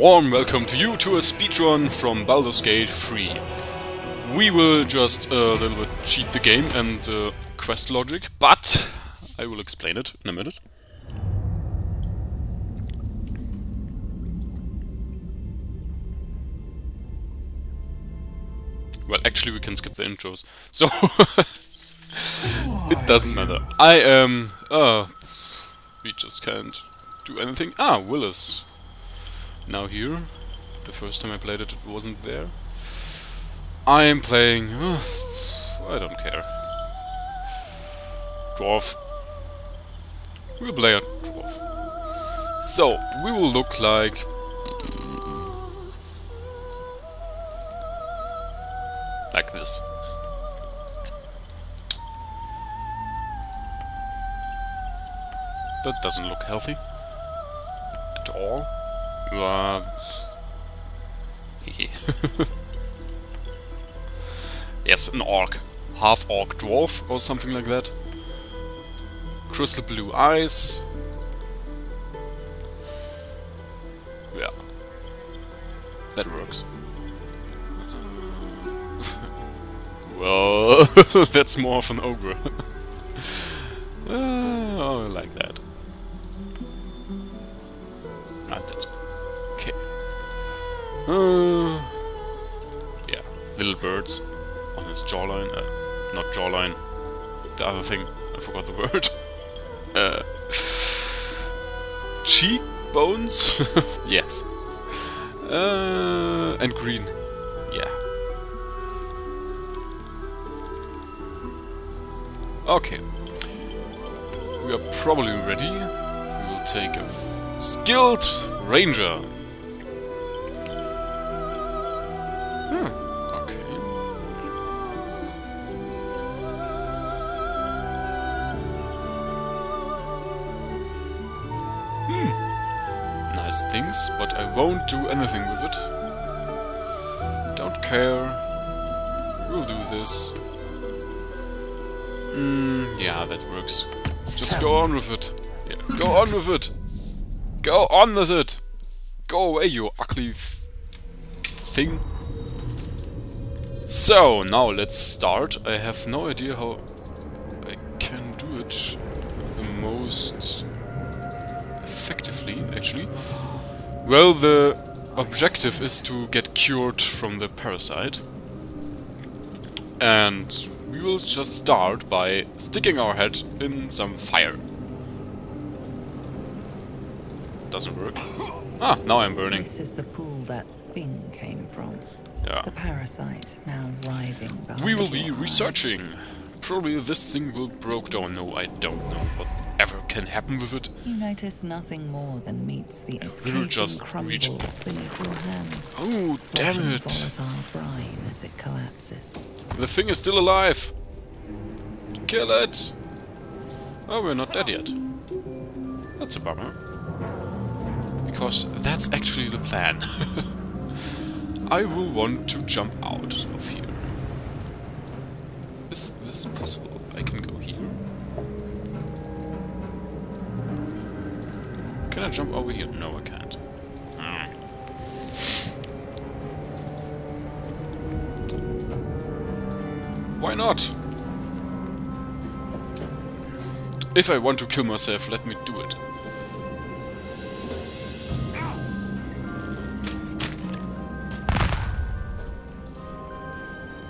warm welcome to you to a speedrun from Baldur's Gate 3. We will just a little bit cheat the game and the quest logic, but I will explain it in a minute. Well, actually we can skip the intros, so it doesn't matter. I am... we just can't do anything. Ah, Willis. Now here. The first time I played it, it wasn't there. I am playing... I don't care. Dwarf. We'll play a dwarf. So, we will look like... like this. That doesn't look healthy. At all. Yes, an orc. Half-orc dwarf or something like that. Crystal blue eyes. Yeah. That works. Well, that's more of an ogre. Oh, like that. That's okay. Yeah, little birds on his jawline. Not jawline. The other thing. I forgot the word. Cheekbones. Yes. And green. Yeah. Okay. We are probably ready. We will take a skilled ranger. Okay. Nice things, but I won't do anything with it. Don't care. We'll do this. Yeah, that works. Just go on with it. Yeah, go on with it. Go on with it. Go away, you ugly thing. So, now let's start. I have no idea how I can do it the most effectively, actually. Well, the objective is to get cured from the parasite. And we will just start by sticking our head in some fire. Doesn't work. Ah, now I'm burning. This is the pool that thing came from. Yeah. The parasite now writhing behind. We will be researching. Probably this thing will broke down. No, I don't know whatever can happen with it. You notice nothing more than meets the escaping crumbles beneath your hands. Oh, damn it! Volatile brine as it collapses. The thing is still alive. Kill it! Oh, we're not dead yet. That's a bummer. Because that's actually the plan. I will want to jump out of here. Is this possible? I can go here. Can I jump over here? No, I can't. Why not? If I want to kill myself, let me do it.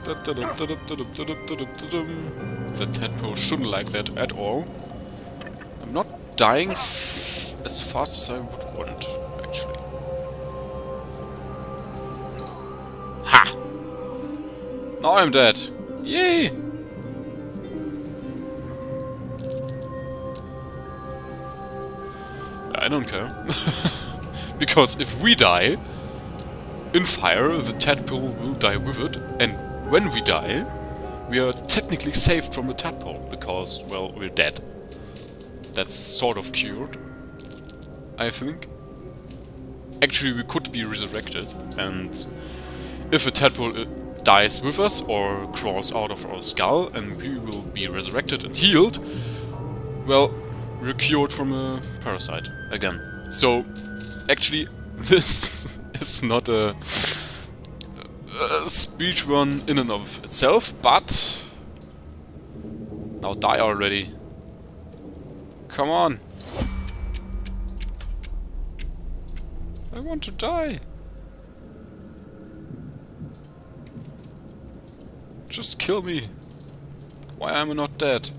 That tadpole shouldn't like that at all. I'm not dying as fast as I would want, actually. Ha! Now I'm dead. Yay! I don't care. Because if we die in fire, the tadpole will die with it, and when we die, we are technically saved from the tadpole, because, well, we're dead. That's sort of cured, I think. Actually, we could be resurrected, and if a tadpole dies with us or crawls out of our skull and we will be resurrected and healed, well, we're cured from a parasite again. So, actually, this It's not a speedrun in and of itself, but... Now die already. Come on. I want to die. Just kill me. Why am I not dead?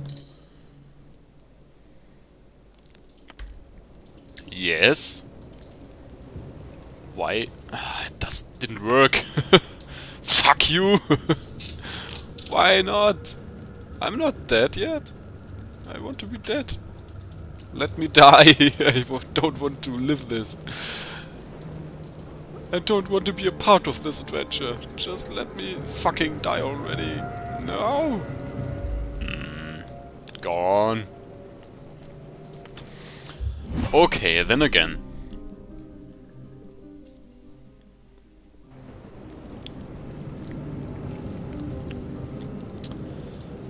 Yes? Why? That didn't work. Fuck you! Why not? I'm not dead yet. I want to be dead. Let me die. I don't want to live this. I don't want to be a part of this adventure. Just let me fucking die already. No! Gone. Okay, then again.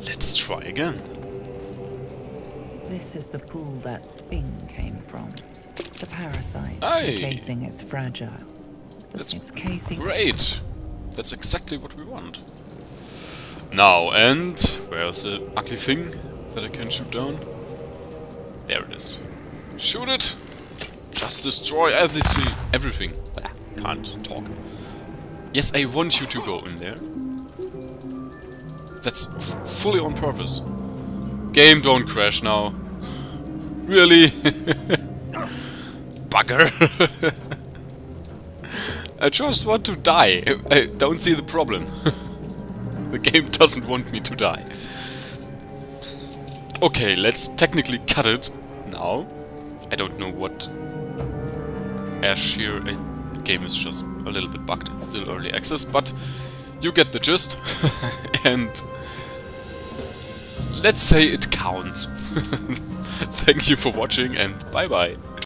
Let's try again. This is the pool that thing came from. The parasite. The casing is fragile. That's casing. Great! That's exactly what we want. Now, and where's the ugly thing that I can shoot down? There it is. Shoot it! Just destroy everything. Everything. Ah, can't talk. Yes, I want you to go in there. That's fully on purpose. Game, don't crash now. Really? Bugger. I just want to die. I don't see the problem. The game doesn't want me to die. Okay, let's technically cut it now. I don't know what Ash here. The game is just a little bit bugged. It's still early access, but you get the gist. And let's say it counts. Thank you for watching and bye bye.